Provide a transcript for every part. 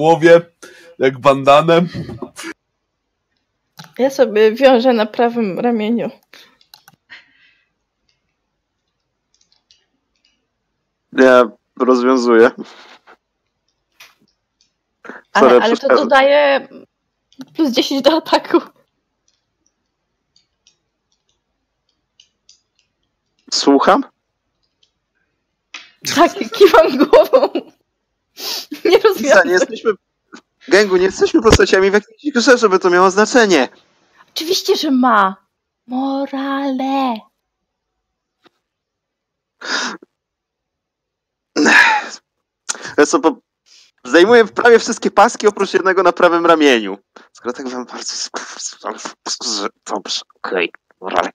głowie, jak bandanem. Ja sobie wiążę na prawym ramieniu. Nie, rozwiązuję. Ale to dodaje plus 10 do ataku. Słucham? Tak, kiwam głową. Nie rozwiązuję. Nie jesteśmy... Gengu, nie jesteśmy postaciami w jakiejś grze, żeby to miało znaczenie. Oczywiście, że ma. Morale. Zdejmuję prawie wszystkie paski, oprócz jednego na prawym ramieniu. Skoro tak wam bardzo... Dobrze, okej. Morale.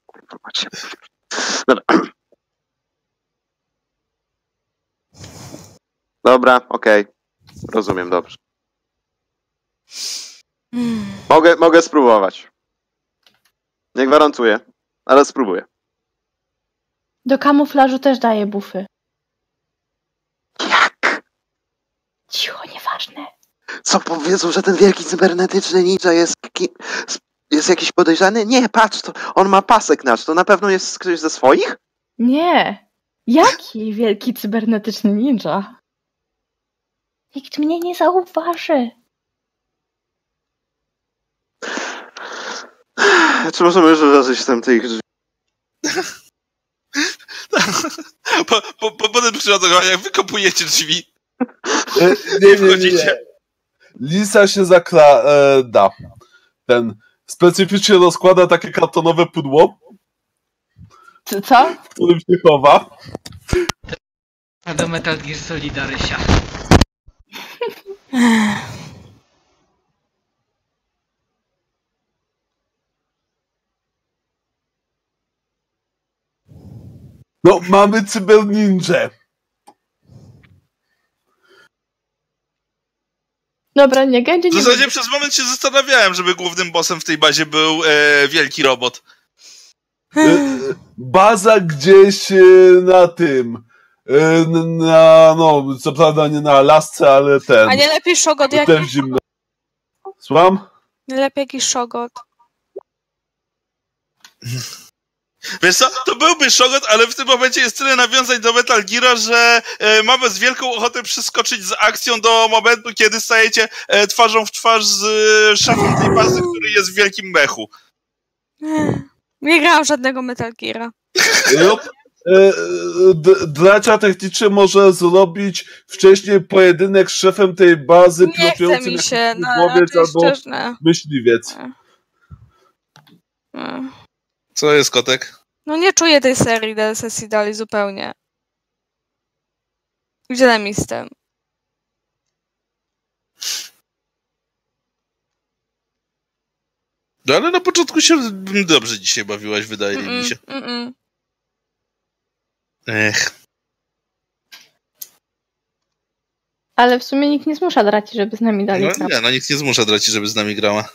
Dobra, okej. Rozumiem, dobrze. Mogę spróbować. Nie gwarantuję, ale spróbuję. Do kamuflażu też daję bufy. Jak? Cicho, nieważne. Co powiedzą, że ten wielki cybernetyczny ninja jest jakiś podejrzany? Nie, patrz, to on ma pasek nasz, to na pewno jest ktoś ze swoich? Nie. Jaki wielki cybernetyczny ninja? Nikt mnie nie zauważy. Czy możemy już wyrazić tam tej grze? Potem przyjadę, jak wykopujecie drzwi. Nie. Lisa się zaklada. Ten specyficznie rozkłada takie kartonowe pudło. Co? W którym się chowa. Do Metal Gear Solida Rysia. No, mamy cyber ninja. Dobra, nie gędzie. W zasadzie przez moment się zastanawiałem, żeby głównym bossem w tej bazie był wielki robot. Baza gdzieś na tym. No, co prawda nie na Alasce, ale ten. A nie lepiej Szogot jakiś? Słucham? Nie lepiej jakiś Szogot. Wiesz co, to byłby Szogot, ale w tym momencie jest tyle nawiązań do Metal Gear'a, że mamy z wielką ochotę przeskoczyć z akcją do momentu, kiedy stajecie twarzą w twarz z szefem tej bazy, który jest w wielkim mechu. Nie grałam żadnego Metal Gear'a. Dracza technicznie może zrobić wcześniej pojedynek z szefem tej bazy, piątującym mi się, albo myśliwiec. Co jest, kotek? No nie czuję tej serii sesji dalej zupełnie. Gdzie mi z tym? No ale na początku się dobrze dzisiaj bawiłaś, wydaje mi się. Ale w sumie nikt nie zmusza Draci, żeby z nami dalej grała. No nie, nikt nie zmusza Draci, żeby z nami grała.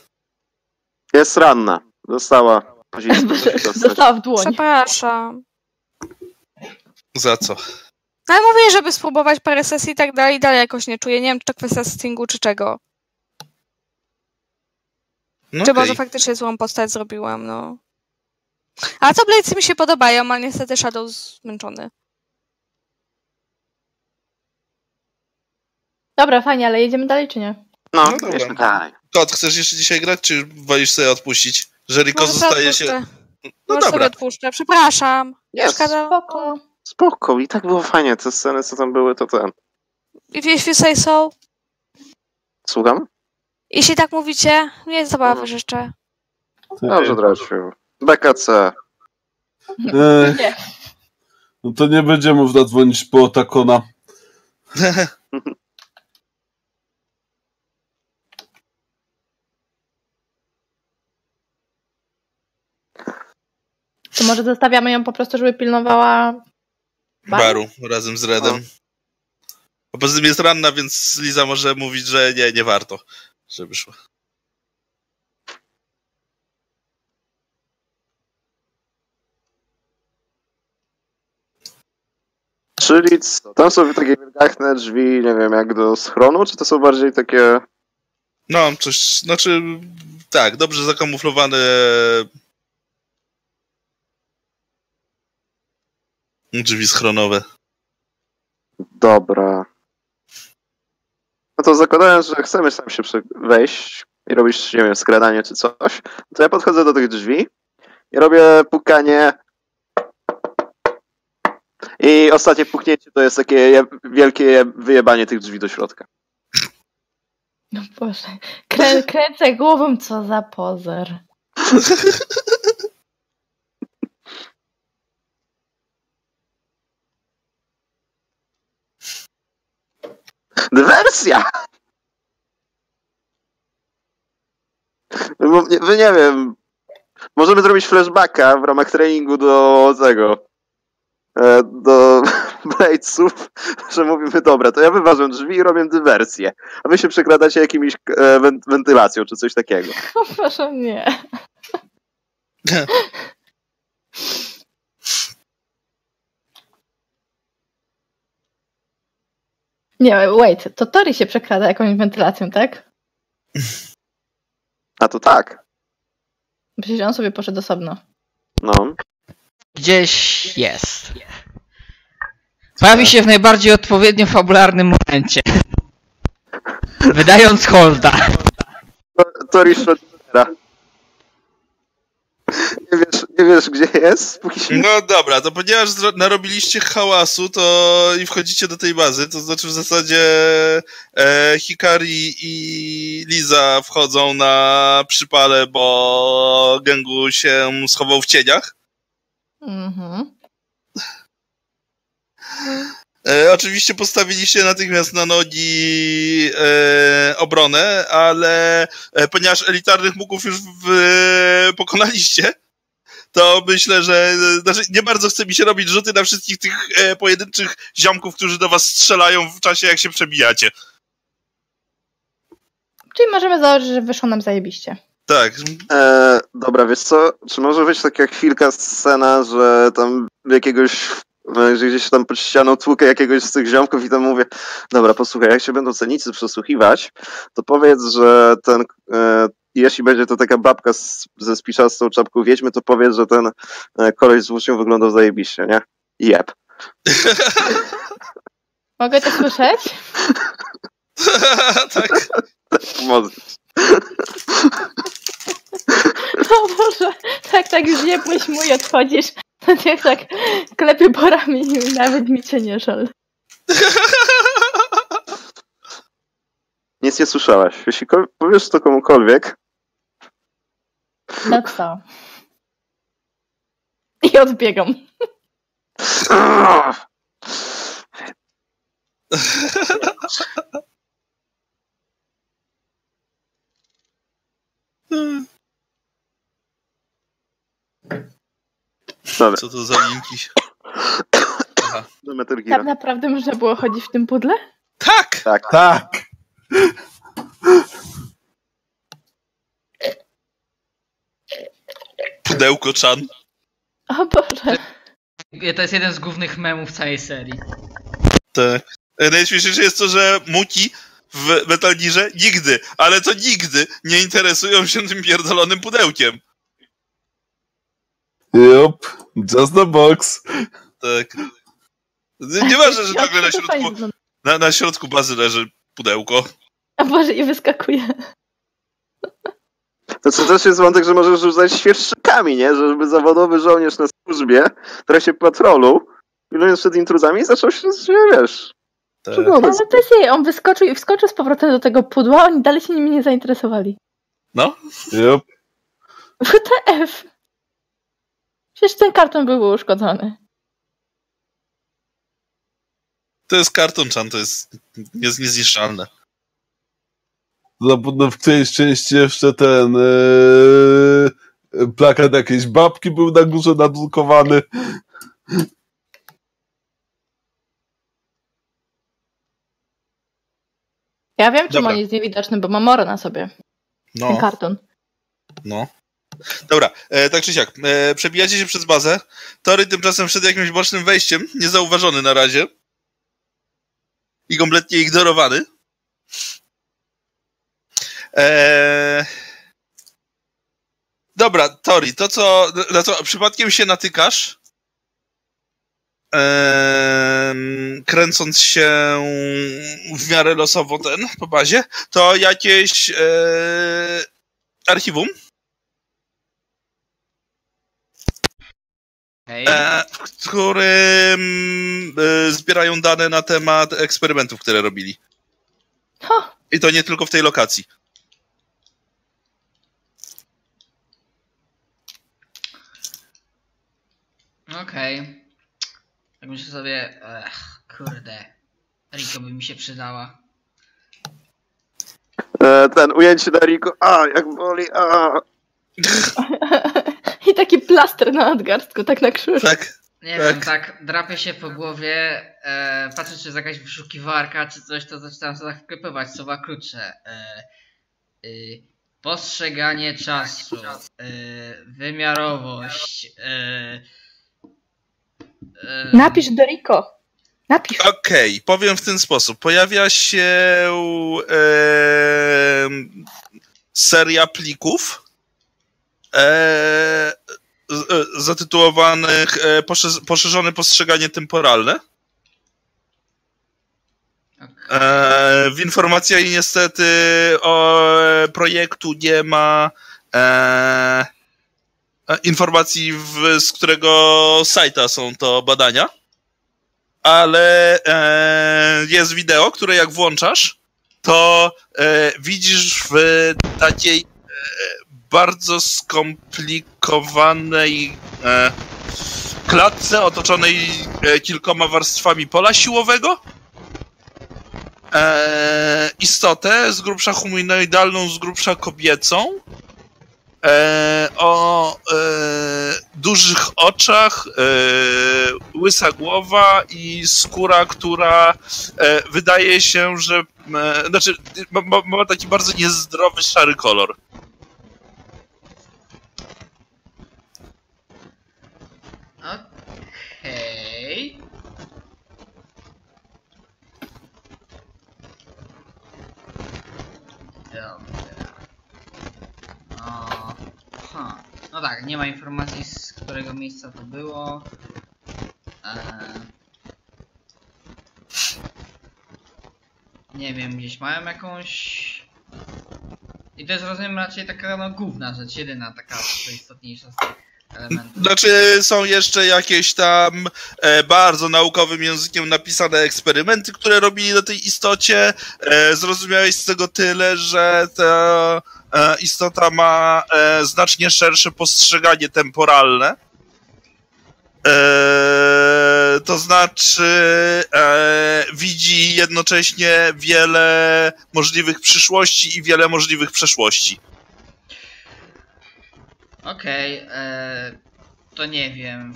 Jest ranna. Została w dłoni. Przepraszam. Za co? No ale mówię, żeby spróbować parę sesji i tak dalej. Dalej jakoś nie czuję. Nie wiem, czy to kwestia stingu, czy czego. No czy może faktycznie złą postać zrobiłam, no. A co Blades mi się podobają, a niestety Shadow zmęczony. Dobra, fajnie, ale jedziemy dalej, czy nie? No, jedziemy dalej. Kot, chcesz jeszcze dzisiaj grać, czy wolisz sobie odpuścić? Że Riko zostaje się... No dobra. Sobie odpuszczę, przepraszam. Yes. Spoko. Spoko, i tak było fajnie. Te sceny, co tam były, to ten. Jeśli say so. Słucham? Jeśli tak mówicie, nie jest zabawy życzę. Dobrze, Drasiu. BKC. Nie. No to nie będziemy można dzwonić po Otakona. To może zostawiamy ją po prostu, żeby pilnowała baru razem z Redem. A poza tym jest ranna, więc Liza może mówić, że nie warto, żeby szła. Czyli co, tam są takie wielgachne drzwi, nie wiem, jak do schronu, czy to są bardziej takie... No, coś, znaczy, tak, dobrze zakamuflowane... drzwi schronowe. Dobra. No to zakładając, że chcemy tam się wejść i robisz, nie wiem, skradanie czy coś, to ja podchodzę do tych drzwi i robię pukanie. I ostatnie puknięcie to jest takie wielkie wyjebanie tych drzwi do środka. No Boże, kręcę głową, co za pozer. Dywersja! Wy nie wiem, możemy zrobić flashbacka w ramach treningu do tego, do Blade'sów, że mówimy, dobra, to ja wyważam drzwi i robię dywersję, a wy się przekradacie jakimiś wentylacją czy coś takiego. Proszę, nie. Nie, wait, to Tori się przekrada jakąś wentylacją, tak? A to tak. Przecież on sobie poszedł osobno. No. Gdzieś jest. Pojawi się w najbardziej odpowiednio fabularnym momencie. Wydając holda. Tori Schrodera. Nie wiesz, gdzie jest? Póki się... No dobra, to ponieważ narobiliście hałasu to i wchodzicie do tej bazy, to znaczy w zasadzie Hikari i Lisa wchodzą na przypale, bo Gengu się schował w cieniach. Mhm. Oczywiście postawiliście natychmiast na nogi obronę, ale ponieważ elitarnych muków już pokonaliście, to myślę, że znaczy nie bardzo chce mi się robić rzuty na wszystkich tych pojedynczych ziomków, którzy do was strzelają w czasie, jak się przebijacie. Czyli możemy założyć, że wyszło nam zajebiście. Tak. Dobra, wiesz co? Czy może być taka chwilka scena, że tam jakiegoś... że gdzieś tam pod ścianą tłukę jakiegoś z tych ziomków i tam mówię, dobra, posłuchaj, jak się będą cenicy przesłuchiwać, to powiedz, że ten, jeśli będzie to taka babka ze spiczastą czapką wiedźmy, to powiedz, że ten koleś z włócznią wyglądał zajebiście, nie? Jeb. Mogę to słyszeć? Tak. Tak, możesz. No Boże, tak, już jebłeś mój, odchodzisz. Jak tak klepię po ramieniu i nawet mi cię nie żal. Nic nie słyszałaś. Jeśli powiesz to komukolwiek... No co? I odbiegam. Dobra. Co to za linki? Aha. Do Metal Gear. Tak naprawdę można było chodzić w tym pudle? Tak! Tak, tak! Pudełko Chan. O Boże. To jest jeden z głównych memów całej serii. Tak. Najśmieszniejsze jest to, że muki w Metal Gearze nigdy, ale to nigdy nie interesują się tym pierdolonym pudełkiem. Yup, just the box. Tak. Nieważne, że nagle na środku bazy leży pudełko. A Boże, i wyskakuje. To co też jest wątek, że możesz rzucać świerszczykami, nie? Żeby zawodowy żołnierz na służbie, w trakcie patrolu, pilnując przed intruzami, zaczął się, wiesz... Tak. Ale to jest jej, on wyskoczył i wskoczył z powrotem do tego pudła, oni dalej się nimi nie zainteresowali. No. Yup. WTF. Przecież ten karton był uszkodzony. To jest karton, Chan, to jest niezniszczalne. Zapewne w którejś części jeszcze ten plakat jakiejś babki był na górze nadrukowany. Ja wiem, czemu on jest niewidoczny, bo ma morę na sobie. No. Ten karton. No. Dobra, tak czy siak, przebijacie się przez bazę. Tori tymczasem wszedł jakimś bocznym wejściem, niezauważony na razie. I kompletnie ignorowany. Dobra, Tori, to co, na co przypadkiem się natykasz, kręcąc się w miarę losowo ten po bazie, to jakieś archiwum, w którym zbierają dane na temat eksperymentów, które robili. Huh. I to nie tylko w tej lokacji. Okej. Okay. Tak myślę sobie, kurde, Riko by mi się przydała. Ten ujęcie na Riko, jak boli, I taki plaster na nadgarstku, tak na krzyż. Tak. Nie wiem, tak drapię się po głowie, patrzę, czy jest jakaś wyszukiwarka, czy coś, to zaczynam sobie wklepywać słowa klucze. Postrzeganie czasu, wymiarowość. Napisz do Riko. Napisz. Okej, okay, powiem w ten sposób. Pojawia się seria plików zatytułowanych Poszerzone postrzeganie temporalne. Okay. W informacjach niestety o projektu nie ma informacji, z którego sajta są to badania, ale jest wideo, które jak włączasz, to widzisz w takiej bardzo skomplikowanej klatce otoczonej kilkoma warstwami pola siłowego istotę z grubsza humanoidalną, z grubsza kobiecą, o dużych oczach, łysa głowa i skóra, która wydaje się, że... Znaczy, ma taki bardzo niezdrowy, szary kolor. Okej... Okay. No tak, nie ma informacji, z którego miejsca to było. Nie wiem, gdzieś mają jakąś... I to jest, rozumiem, raczej taka no, główna rzecz, jedyna taka istotniejsza z tych elementów. Znaczy są jeszcze jakieś tam bardzo naukowym językiem napisane eksperymenty, które robili na tej istocie. Zrozumiałeś z tego tyle, że to... Istota ma znacznie szersze postrzeganie temporalne. To znaczy widzi jednocześnie wiele możliwych przyszłości i wiele możliwych przeszłości. Okej, to nie wiem.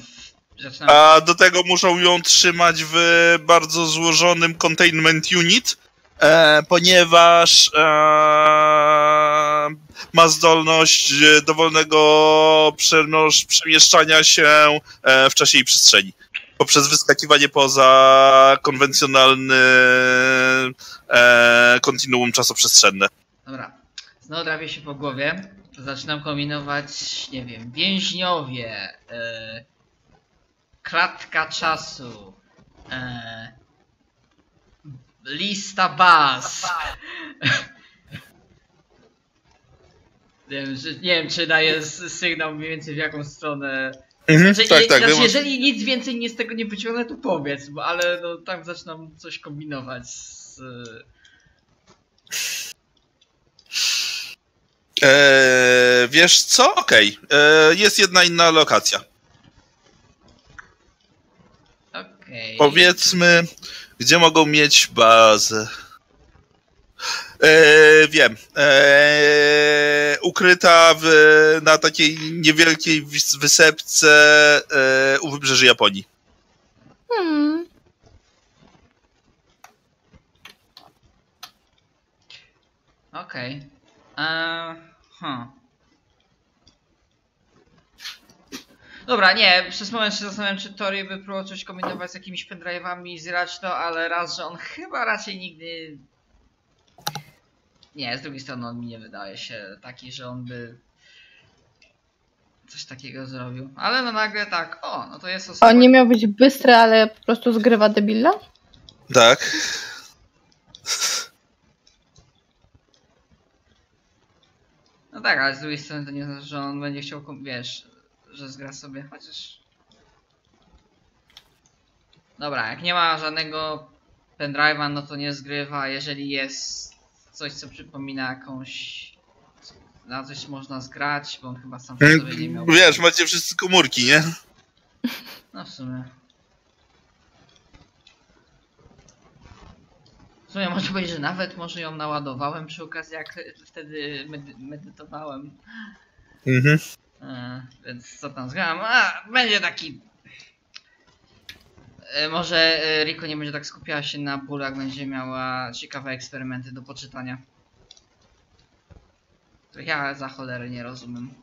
Zaczynamy... A do tego muszą ją trzymać w bardzo złożonym containment unit, ponieważ ma zdolność dowolnego przemieszczania się w czasie i przestrzeni poprzez wyskakiwanie poza konwencjonalny kontinuum czasoprzestrzenne. Dobra, znowu drapię się po głowie, zaczynam kombinować, nie wiem, więźniowie, kratka czasu, lista baz. Nie wiem, czy daje sygnał mniej więcej w jaką stronę. Znaczy, tak, jeżeli nic więcej nie z tego nie wyciągnę, to powiedz, bo, ale no, tam zaczynam coś kombinować z... wiesz co? Okej. Jest jedna inna lokacja. Okej. Powiedzmy... Gdzie mogą mieć bazę? Wiem. Ukryta na takiej niewielkiej wysepce u wybrzeży Japonii. Okej. Dobra, nie, przez moment się zastanawiam, czy Tori by próbował coś kombinować z jakimiś pendrive'ami i zrać to, ale raz, że on chyba raczej nigdy... Nie, z drugiej strony on mi nie wydaje się taki, że on by coś takiego zrobił. Ale no nagle tak, o, no to jest osoba... On nie miał być bystry, ale po prostu zgrywa debila? Tak. No tak, ale z drugiej strony to nie znaczy, że on będzie chciał, wiesz, że zgra sobie, chociaż... Dobra, jak nie ma żadnego pendrive'a, no to nie zgrywa, jeżeli jest coś, co przypomina jakąś... Na coś można zgrać, bo on chyba sam sobie nie miał... Wiesz, macie wszyscy komórki, nie? No w sumie... W sumie można powiedzieć, że nawet może ją naładowałem przy okazji, jak wtedy medytowałem. Mhm. Więc co tam zgrałem? A, będzie taki... Może Riko nie będzie tak skupiała się na bólach, będzie miała ciekawe eksperymenty do poczytania. To ja za cholerę nie rozumiem.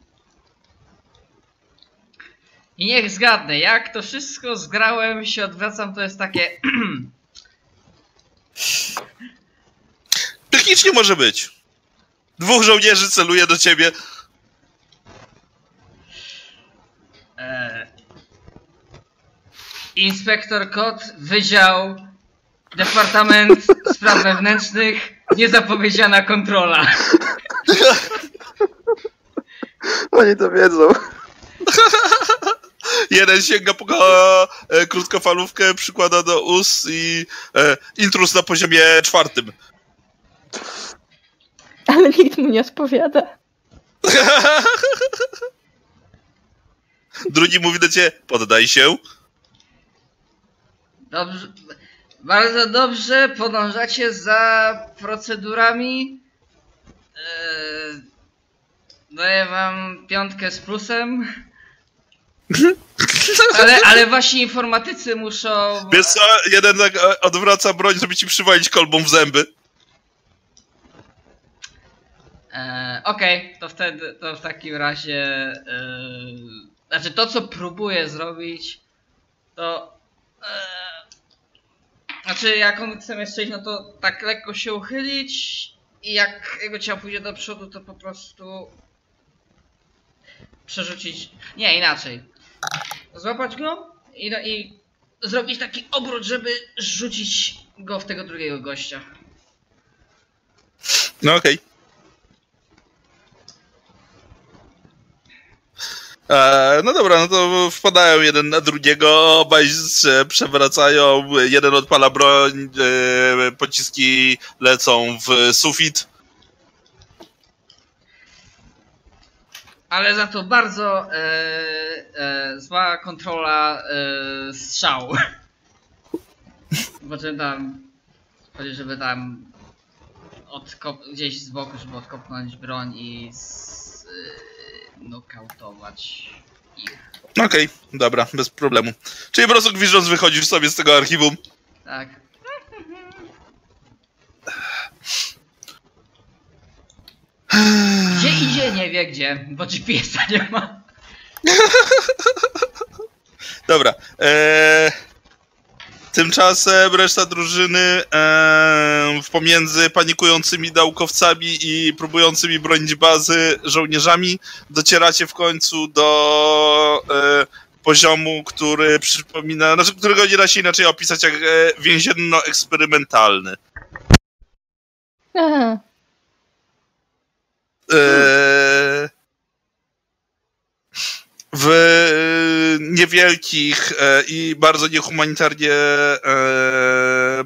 I niech zgadnę, jak to wszystko zgrałem, się odwracam, to jest takie... Technicznie może być. Dwóch żołnierzy celuje do ciebie. Inspektor Kot, Wydział, Departament Spraw Wewnętrznych, niezapowiedziana kontrola. Oni to wiedzą. Jeden sięga po krótkofalówkę, przykłada do ust i intruz na poziomie 4. Ale nikt mu nie odpowiada. Drugi mówi do ciebie, poddaj się. Dobrze, bardzo dobrze, podążacie za procedurami. Daję wam 5 z plusem. Ale właśnie informatycy muszą... Wiesz co, jeden odwraca broń, żeby ci przywalić kolbą w zęby. Okej, to wtedy, to w takim razie... znaczy to, co próbuję zrobić, to... znaczy jak on chce mnie strzelić, no to tak lekko się uchylić i jak jego ciało pójdzie do przodu, to po prostu... Przerzucić... Nie, inaczej. Złapać go i, no, i zrobić taki obrót, żeby rzucić go w tego drugiego gościa. No okej. No dobra, no to wpadają jeden na drugiego, obaj się przewracają, jeden odpala broń, pociski lecą w sufit. Ale za to bardzo zła kontrola strzału. Zobaczymy tam, chodzi, żeby tam gdzieś z boku, żeby odkopnąć broń i z, nokautować ich. Okej, dobra, bez problemu. Czyli po prostu gwizdząc wychodzisz sobie z tego archiwum. Tak. Gdzie idzie, nie wie gdzie, bo GPS-a nie ma. Dobra. Tymczasem reszta drużyny pomiędzy panikującymi naukowcami i próbującymi bronić bazy żołnierzami docieracie w końcu do poziomu, który przypomina, znaczy, którego nie da się inaczej opisać jak więzienno-eksperymentalny. Aha. W niewielkich i bardzo niehumanitarnie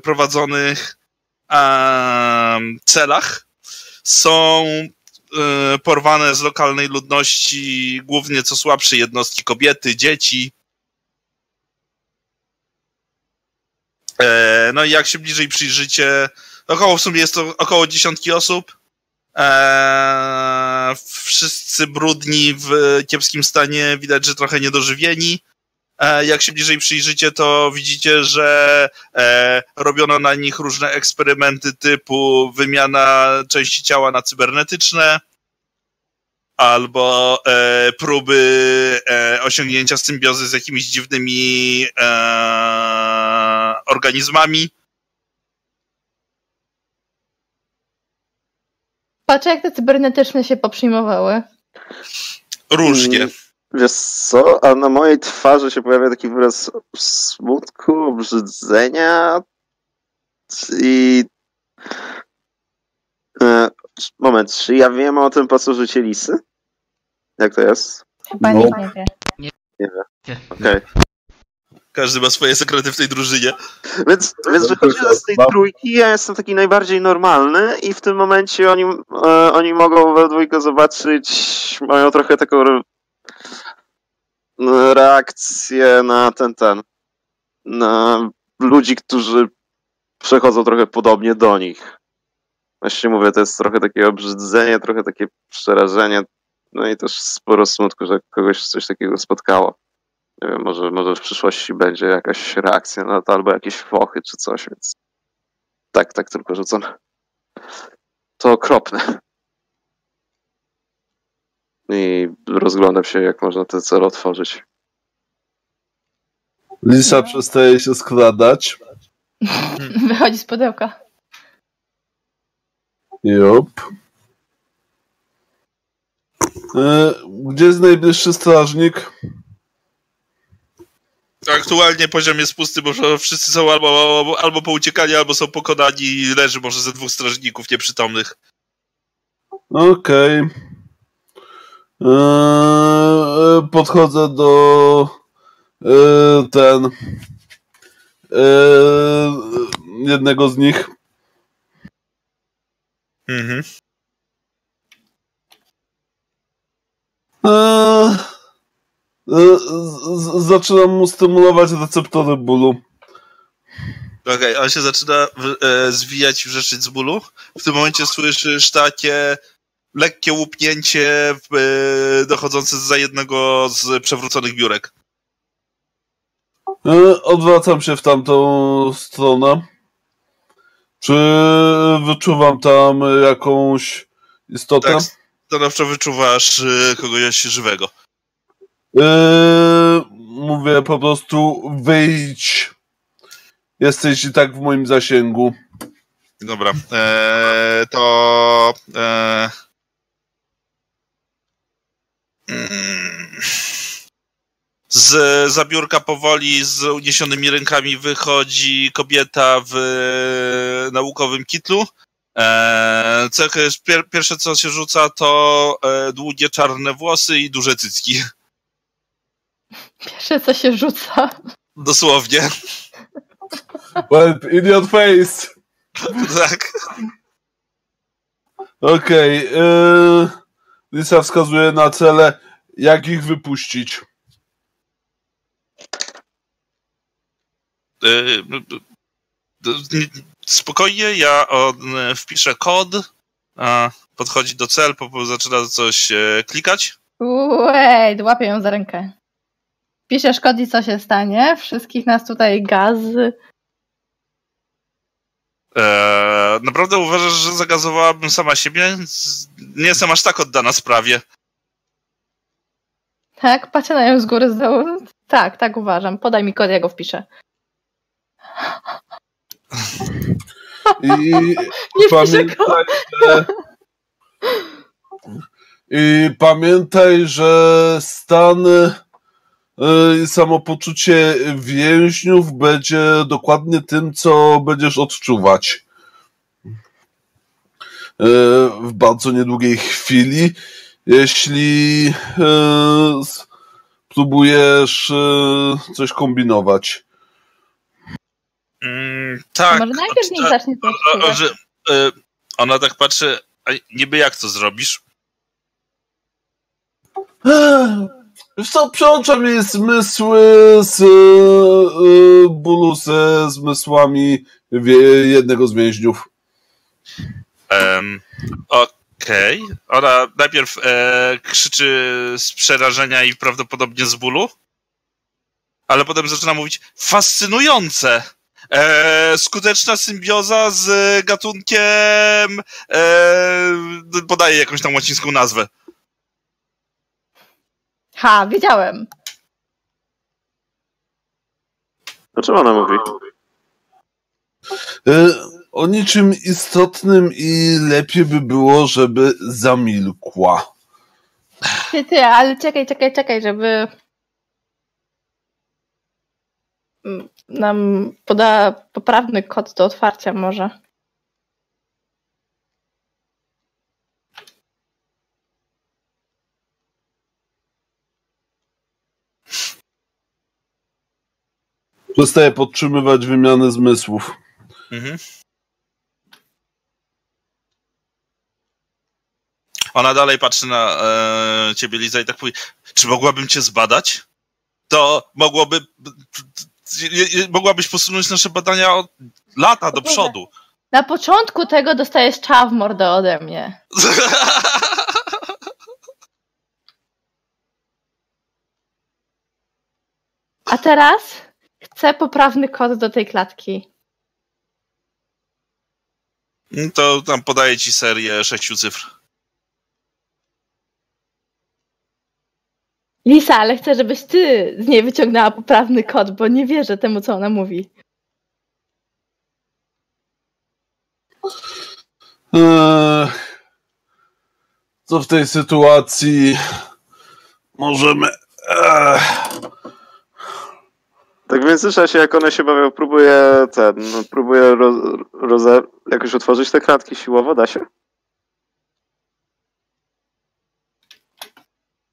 prowadzonych celach są porwane z lokalnej ludności głównie co słabsze jednostki, kobiety, dzieci. No i jak się bliżej przyjrzycie, około w sumie jest to około 10 osób. Wszyscy brudni, w kiepskim stanie, widać, że trochę niedożywieni. Jak się bliżej przyjrzycie, to widzicie, że robiono na nich różne eksperymenty typu wymiana części ciała na cybernetyczne, albo próby osiągnięcia symbiozy z jakimiś dziwnymi organizmami. Patrz, jak te cybernetyczne się poprzyjmowały. Różnie. Wiesz co, a na mojej twarzy się pojawia taki wyraz smutku, obrzydzenia i... Moment, czy ja wiem o tym pasożycie lisy? Jak to jest? Chyba no. Nie wiem. Nie wiem. Okej. Każdy ma swoje sekrety w tej drużynie. Więc wychodzimy z tej trójki, ja jestem taki najbardziej normalny i w tym momencie oni mogą we dwójkę zobaczyć moją trochę taką reakcję na na ludzi, którzy przechodzą trochę podobnie do nich. Właśnie mówię, to jest trochę takie obrzydzenie, trochę takie przerażenie, no i też sporo smutku, że kogoś coś takiego spotkało. Nie wiem, może w przyszłości będzie jakaś reakcja na to, albo jakieś fochy czy coś, więc tak tylko rzucam. To okropne. I rozglądam się, jak można ten cel otworzyć. Lisa przestaje się skradać. Wychodzi z pudełka. Jop. Gdzie jest najbliższy strażnik? Aktualnie poziom jest pusty, bo wszyscy są albo pouciekali, albo są pokonani i leży może ze dwóch strażników nieprzytomnych. Okej. Podchodzę do jednego z nich. Mhm. Zaczynam mu stymulować receptory bólu. Okej, on się zaczyna zwijać i wrzeszyć z bólu. W tym momencie słyszysz takie lekkie łupnięcie dochodzące za jednego z przewróconych biurek. Odwracam się w tamtą stronę. Czy wyczuwam tam jakąś istotę? Tak, stanowczo wyczuwasz kogoś żywego. Mówię po prostu wyjdź. Jesteś i tak w moim zasięgu. Dobra. Za biurka powoli z uniesionymi rękami wychodzi kobieta w naukowym kitlu. Pierwsze, co się rzuca, to długie czarne włosy i duże cycki. Pierwsze, co się rzuca. Dosłownie. Well, in your face. Tak. Okej. Lisa wskazuje na cele, jak ich wypuścić. Spokojnie, on wpisze kod, podchodzi do cel, zaczyna coś klikać. Uej, łapię ją za rękę. Piszesz kod i co się stanie? Wszystkich nas tutaj gaz. Naprawdę uważasz, że zagazowałabym sama siebie? Nie jestem aż tak oddana sprawie. Tak, patrzę na ją z góry, z dołu. Tak uważam. Podaj mi kod, ja go wpiszę. I pamiętaj, że stan i samopoczucie więźniów będzie dokładnie tym, co będziesz odczuwać w bardzo niedługiej chwili. Jeśli spróbujesz coś kombinować. Tak. Może najpierw nie zacznie coś kombinować. Ona tak patrzy, a niby jak to zrobisz? Wiesz co, przełączam jej zmysły z bólu ze zmysłami jednego z więźniów. Okej. Ona najpierw krzyczy z przerażenia i prawdopodobnie z bólu, ale potem zaczyna mówić fascynujące! Skuteczna symbioza z gatunkiem... podaje jakąś tam łacińską nazwę. Ha, wiedziałem. O czym ona mówi? O niczym istotnym i lepiej by było, żeby zamilkła. Ty, ale czekaj, żeby nam podała poprawny kod do otwarcia może. Przestaje podtrzymywać wymianę zmysłów. Mhm. Ona dalej patrzy na ciebie, Liza, i tak mówi, czy mogłabym cię zbadać? To mogłabyś posunąć nasze badania od lata do przodu. Na początku tego dostajesz czaw w mordę ode mnie. A teraz chcę poprawny kod do tej klatki. To tam podaję ci serię 6 cyfr. Lisa, ale chcę, żebyś ty z niej wyciągnęła poprawny kod, bo nie wierzę temu, co ona mówi. Co w tej sytuacji możemy... Tak więc słyszę się, jak one się bawią, próbuję jakoś otworzyć te klatki siłowo, da się?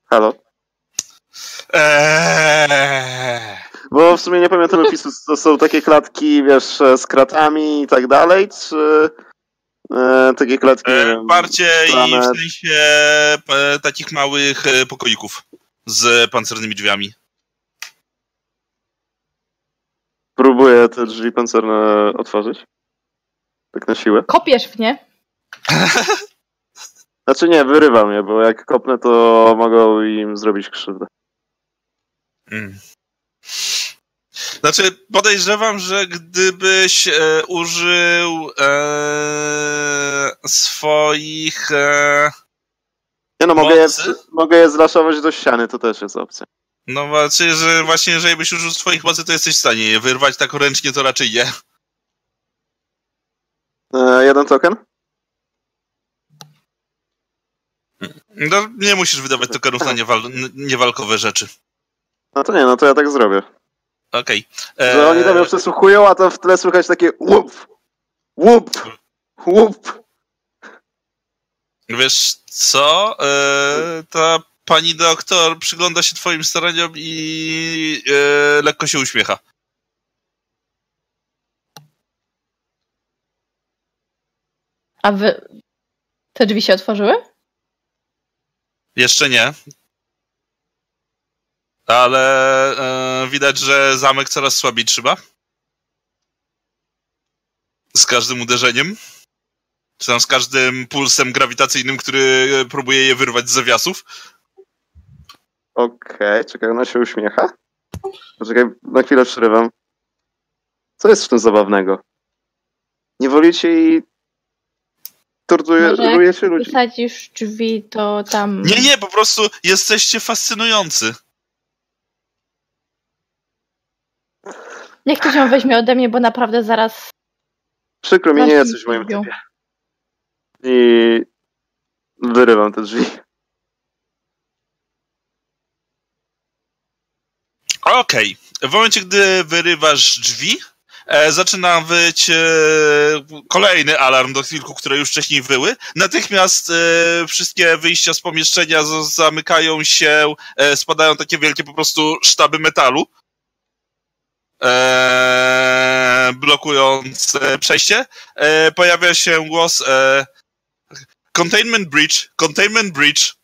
Halo? Bo w sumie nie pamiętam opisu, to są takie klatki, wiesz, z kratami i tak dalej, czy takie klatki... Bardziej w sensie takich małych pokoików z pancernymi drzwiami. Próbuję te drzwi pancerne otworzyć. Tak na siłę. Kopiesz w nie? Znaczy nie, wyrywam je, bo jak kopnę, to mogą im zrobić krzywdę. Znaczy, podejrzewam, że gdybyś użył swoich... Nie no, mogę je zlaszować do ściany, to też jest opcja. No znaczy, że właśnie jeżeli byś użył swoich mocy, to jesteś w stanie je wyrwać tak ręcznie, to raczej nie. Jeden token? No, nie musisz wydawać tokenów na niewalkowe rzeczy. No to nie, no to ja tak zrobię. Okej. Że oni tam ją przesłuchują, a tam w tle słychać takie łup, łup, łup. Wiesz co? Ta pani doktor przygląda się twoim staraniom i lekko się uśmiecha. A wy... Te drzwi się otworzyły? Jeszcze nie. Ale widać, że zamek coraz słabiej trzyma. Z każdym uderzeniem. Czy tam z każdym pulsem grawitacyjnym, który próbuje je wyrwać z zawiasów. Okej, czekaj, ona się uśmiecha? Czekaj, na chwilę przerywam. Co jest w tym zabawnego? Nie wolicie jej... Torturujecie ludzi? Jeżeli wysadzisz drzwi, to tam... Nie, po prostu jesteście fascynujący. Niech ktoś ją weźmie ode mnie, bo naprawdę zaraz... Przykro mi, nie jesteś w moim typie. I... wyrywam te drzwi. Okej. W momencie, gdy wyrywasz drzwi, zaczyna wyć kolejny alarm do kilku, które już wcześniej wyły. Natychmiast wszystkie wyjścia z pomieszczenia zamykają się, spadają takie wielkie po prostu sztaby metalu, blokując przejście. Pojawia się głos Containment breach, containment breach.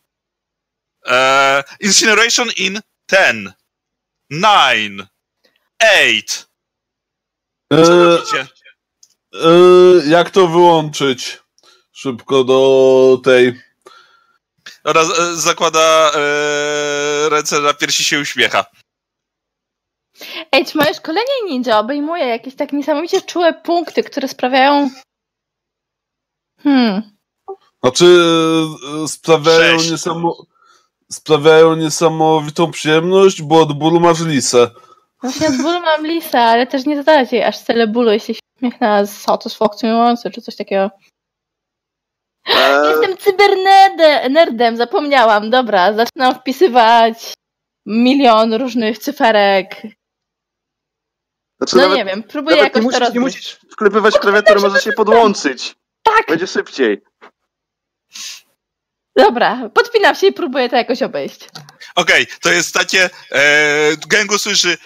Incineration in 10. 9. 8. Jak to wyłączyć? Szybko do tej... Oraz zakłada ręce na piersi, się uśmiecha. Ej, czy moje szkolenie ninja obejmuje jakieś tak niesamowicie czułe punkty, które sprawiają... Znaczy sprawiają sprawiają niesamowitą przyjemność, bo od bólu masz Lisę. Właśnie od bólu mam Lisę, ale też nie zadać jej aż tyle bólu, jeśli się uśmiechnę satysfakcjonująco czy coś takiego. Jestem cybernerdem, zapomniałam. Dobra, zaczynam wpisywać 1 milion różnych cyferek. Znaczy, no nie wiem, próbuję jakoś nie musisz, to nie musisz wklepywać klawiatury, może się podłączyć. Tak. Będzie szybciej. Dobra, podpinam się i próbuję to jakoś obejść. Okej, to jest takie... Gengu słyszy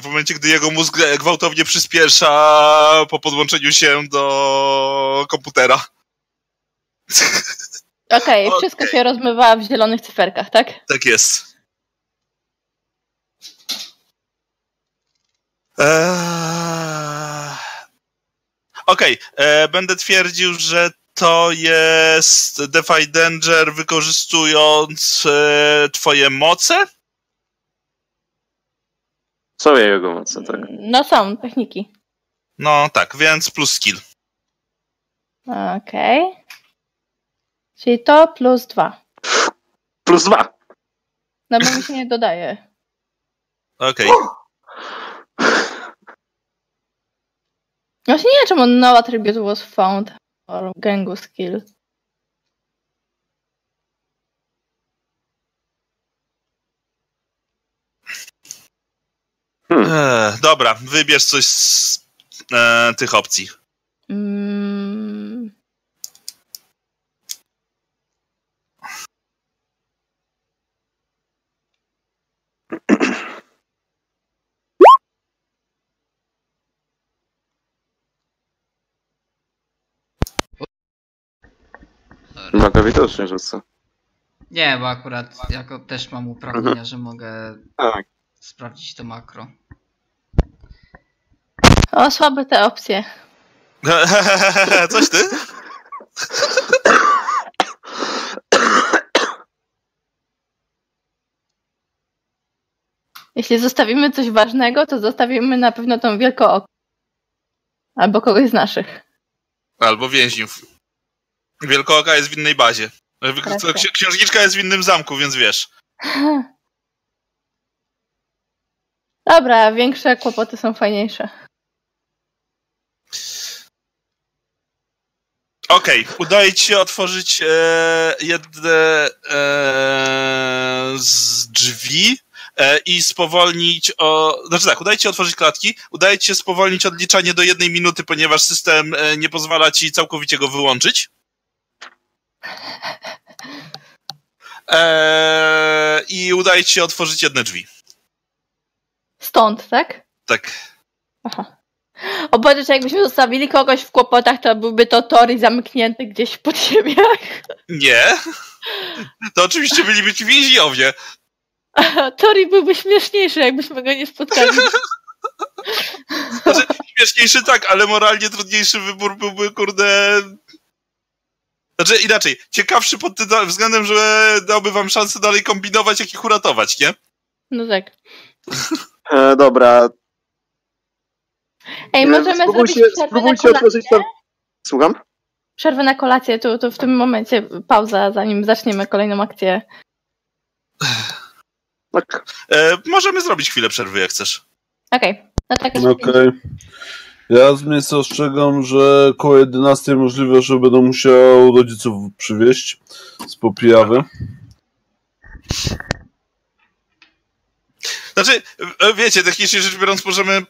w momencie, gdy jego mózg gwałtownie przyspiesza po podłączeniu się do komputera. Okej, wszystko się rozmywa w zielonych cyferkach, tak? Tak jest. Okej, będę twierdził, że to jest Defy Danger wykorzystując twoje moce? Są jego moce, tak. No są, techniki. No tak, więc plus skill. Okej. Czyli to +2. +2! No bo mi się nie dodaje. Okej. Właśnie nie wiem, czemu no attribute was found or Gengu skill. Dobra, wybierz coś z tych opcji. Maga widocznie rzuca. Nie, bo akurat jako też mam uprawnienia, że mogę sprawdzić to makro. O, słabe te opcje. Coś ty? Jeśli zostawimy coś ważnego, to zostawimy na pewno tą wielką okę. Albo kogoś z naszych. Albo więźniów. Wielkooka jest w innej bazie. Księżniczka jest w innym zamku, więc wiesz. Dobra, większe kłopoty są fajniejsze. Okej, udaje ci się otworzyć jedne z drzwi i spowolnić... udaje ci się otworzyć klatki, udaje ci się spowolnić odliczanie do 1 minuty, ponieważ system nie pozwala ci całkowicie go wyłączyć. I udaje ci się otworzyć jedne drzwi. Stąd, tak? Tak. Aha. Obawiam się, jakbyśmy zostawili kogoś w kłopotach, to byłby to Tori zamknięty gdzieś pod ziemią. Nie. To oczywiście byliby ci więźniowie. Tori byłby śmieszniejszy, jakbyśmy go nie spotkali. Znaczy, śmieszniejszy tak, ale moralnie trudniejszy wybór byłby, kurde... Znaczy inaczej, ciekawszy pod tym względem, że dałby wam szansę dalej kombinować, jak ich uratować, nie? No tak. Dobra. Ej, możemy spróbujcie otworzyć to. Słucham? Przerwę na kolację, to w tym momencie pauza, zanim zaczniemy kolejną akcję. Tak. Możemy zrobić chwilę przerwy, jak chcesz. Okej. No tak. Okej. Ja z miejsca ostrzegam, że koło 11 możliwe, że będę musiał rodziców przywieźć z popijawy. Znaczy, wiecie, technicznie rzecz biorąc możemy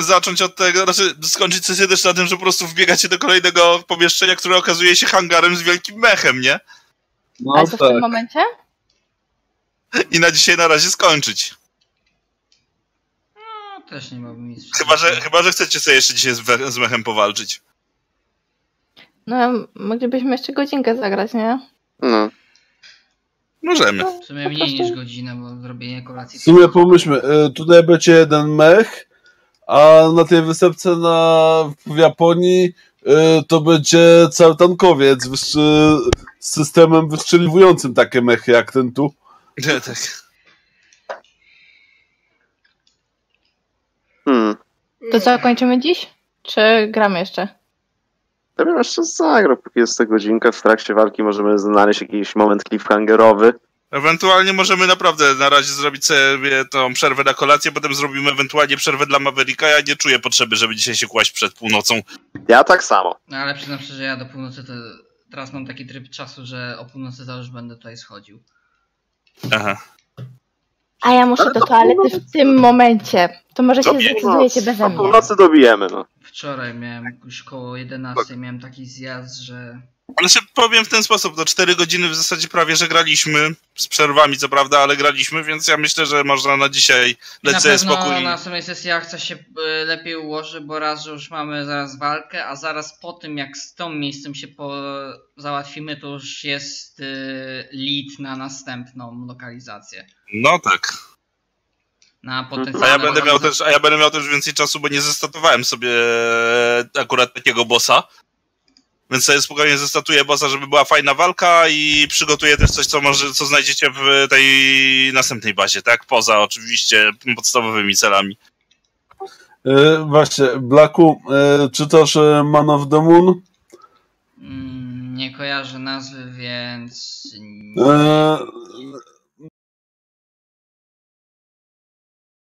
zacząć od tego, znaczy skończyć sesję też na tym, że po prostu wbiegacie do kolejnego pomieszczenia, które okazuje się hangarem z wielkim mechem, nie? No ale to tak. W tym momencie? I na dzisiaj na razie skończyć. Też nie mam nic. Chyba, że chcecie sobie jeszcze dzisiaj z mechem powalczyć. No, moglibyśmy jeszcze godzinkę zagrać, nie? No. Możemy. No, w sumie mniej niż godzinę, bo zrobienie kolacji... W sumie pomyślmy, tutaj będzie jeden mech, a na tej wysepce w Japonii to będzie cały tankowiec z systemem wystrzeliwującym takie mechy jak ten tu. Ja, tak. To co, kończymy dziś? Czy gramy jeszcze? Tobie masz czas zagrać, póki jest ta godzinka, w trakcie walki możemy znaleźć jakiś moment cliffhangerowy. Ewentualnie możemy naprawdę na razie zrobić sobie tą przerwę na kolację, potem zrobimy ewentualnie przerwę dla Mavericka. Ja nie czuję potrzeby, żeby dzisiaj się kłaść przed północą. Ja tak samo. No ale przyznam szczerze, że ja do północy to teraz mam taki tryb czasu, że o północy za już będę tutaj schodził. Aha. A ja muszę do toalety w tym momencie. To może się zdecydujecie beze mnie. O północy dobijemy, no. Wczoraj miałem już koło 11, tak. Miałem taki zjazd, że... Ale się powiem w ten sposób, do 4 godziny w zasadzie prawie, że graliśmy, z przerwami co prawda, ale graliśmy, więc ja myślę, że można na dzisiaj dać sobie spokój. Na następnej sesjach coś się lepiej ułoży, bo raz, że już mamy zaraz walkę, a zaraz po tym jak z tą miejscem się załatwimy, to już jest lead na następną lokalizację. No tak. A ja będę miał też więcej czasu, bo nie zestatowałem sobie akurat takiego bossa. Więc sobie spokojnie zestatuję bossa, żeby była fajna walka i przygotuję też coś, co znajdziecie w tej następnej bazie, tak? Poza oczywiście podstawowymi celami. Właśnie, Blacku, czytasz Man of the Moon? Nie kojarzę nazwy, więc...